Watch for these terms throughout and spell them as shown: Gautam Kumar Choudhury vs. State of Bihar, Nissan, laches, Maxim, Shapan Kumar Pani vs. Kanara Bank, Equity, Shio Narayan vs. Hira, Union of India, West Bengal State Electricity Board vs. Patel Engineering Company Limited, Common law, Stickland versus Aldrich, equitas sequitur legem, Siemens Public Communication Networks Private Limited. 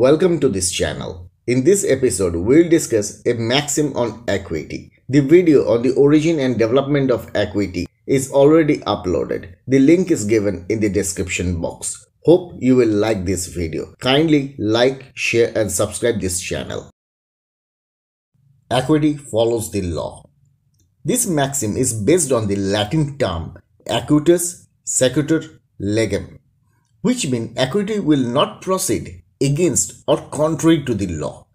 Welcome to this channel. In this episode, we'll discuss a maxim on equity. The video on the origin and development of equity is already uploaded. The link is given in the description box. Hope you will like this video. Kindly like, share and subscribe this channel. Equity follows the law. This maxim is based on the Latin term equitas sequitur legem, which means equity will not proceed against or contrary to the law.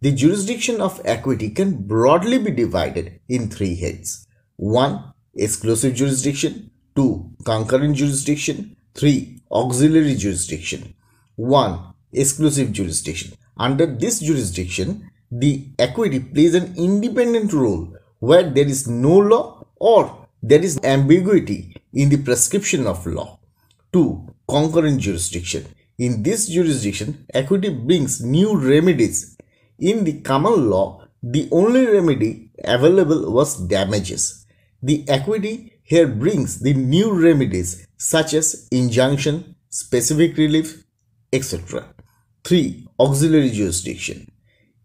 The jurisdiction of equity can broadly be divided in three heads. 1. Exclusive jurisdiction. 2. Concurrent jurisdiction. 3. Auxiliary jurisdiction. 1. Exclusive jurisdiction. Under this jurisdiction, the equity plays an independent role where there is no law or there is ambiguity in the prescription of law. 2. Concurrent jurisdiction. In this jurisdiction, equity brings new remedies. In the common law, the only remedy available was damages. The equity here brings the new remedies such as injunction, specific relief, etc. 3. Auxiliary jurisdiction.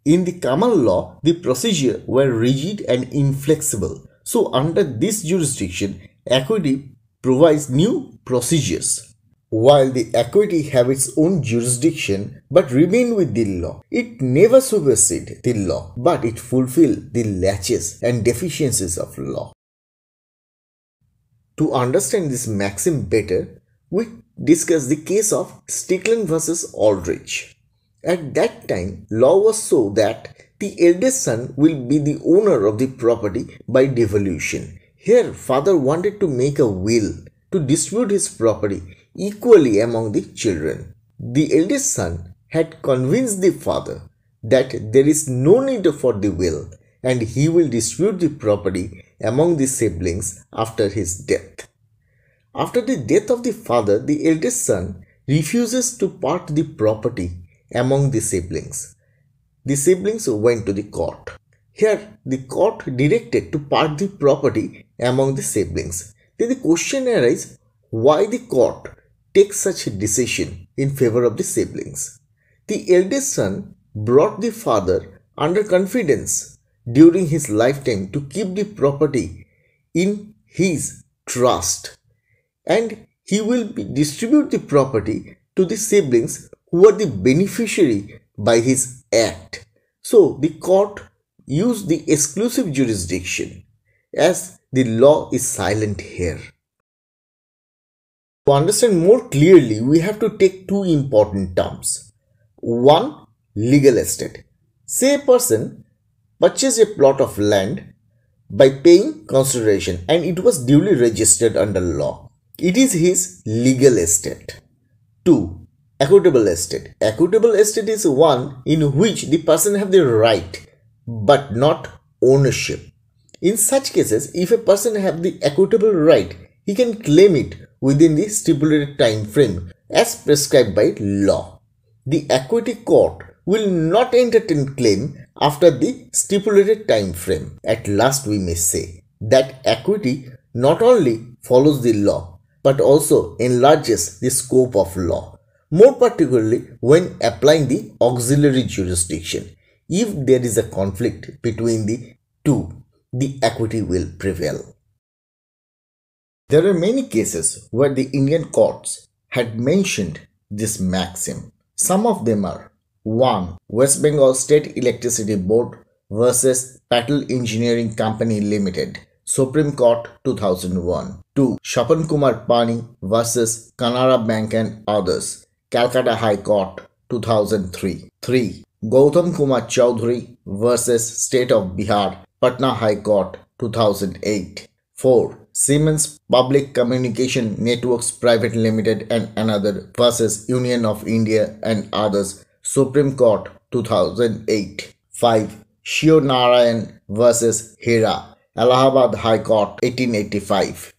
In the common law, the procedures were rigid and inflexible. So under this jurisdiction, equity provides new procedures. While the equity have its own jurisdiction but remain with the law, it never supersedes the law, but it fulfills the laches and deficiencies of law. To understand this maxim better, we discuss the case of Stickland versus Aldrich. At that time, law was so that the eldest son will be the owner of the property by devolution. Here, father wanted to make a will to distribute his property equally among the children. The eldest son had convinced the father that there is no need for the will and he will distribute the property among the siblings after his death. After the death of the father, the eldest son refuses to part the property among the siblings. The siblings went to the court. Here, the court directed to part the property among the siblings. Then the question arises, why the court takes such a decision in favor of the siblings? The eldest son brought the father under confidence during his lifetime to keep the property in his trust, and he will distribute the property to the siblings who were the beneficiary by his act. So the court used the exclusive jurisdiction as the law is silent here. To understand more clearly, we have to take two important terms. 1. Legal estate. Say a person purchased a plot of land by paying consideration and it was duly registered under law. It is his legal estate. 2. Equitable estate. Equitable estate is one in which the person have the right but not ownership. In such cases, if a person have the equitable right, he can claim it within the stipulated time frame as prescribed by law. The equity court will not entertain claim after the stipulated time frame. At last, we may say that equity not only follows the law but also enlarges the scope of law. More particularly when applying the auxiliary jurisdiction. If there is a conflict between the two, the equity will prevail. There are many cases where the Indian courts had mentioned this maxim. Some of them are 1. West Bengal State Electricity Board vs. Patel Engineering Company Limited, Supreme Court 2001. 2. Shapan Kumar Pani vs. Kanara Bank and others, Calcutta High Court 2003. 3. Gautam Kumar Choudhury vs. State of Bihar, Patna High Court 2008. 4. Siemens Public Communication Networks Private Limited and another vs. Union of India and others, Supreme Court 2008. 5. Shio Narayan vs. Hira, Allahabad High Court 1885.